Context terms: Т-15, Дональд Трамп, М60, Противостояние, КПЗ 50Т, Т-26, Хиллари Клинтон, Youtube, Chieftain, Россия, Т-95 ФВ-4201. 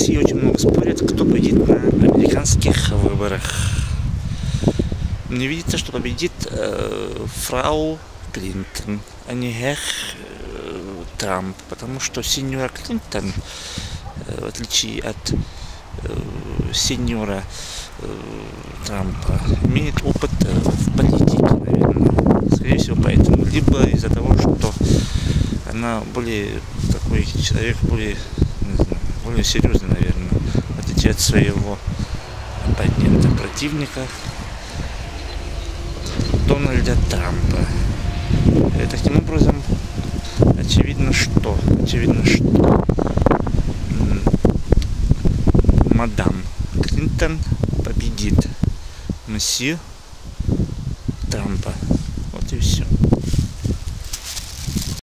России очень много спорят, кто победит на американских выборах. Мне видится, что победит фрау Клинтон, а не Хер Трамп, потому что сеньора Клинтон, в отличие от сеньора Трампа, имеет опыт в политике, наверное, скорее всего поэтому, либо из-за того, что она более такой человек, более серьезный, наверное, в отличие от своего оппонента, противника Дональда Трампа. Таким образом, очевидно, что мадам Клинтон победит мсье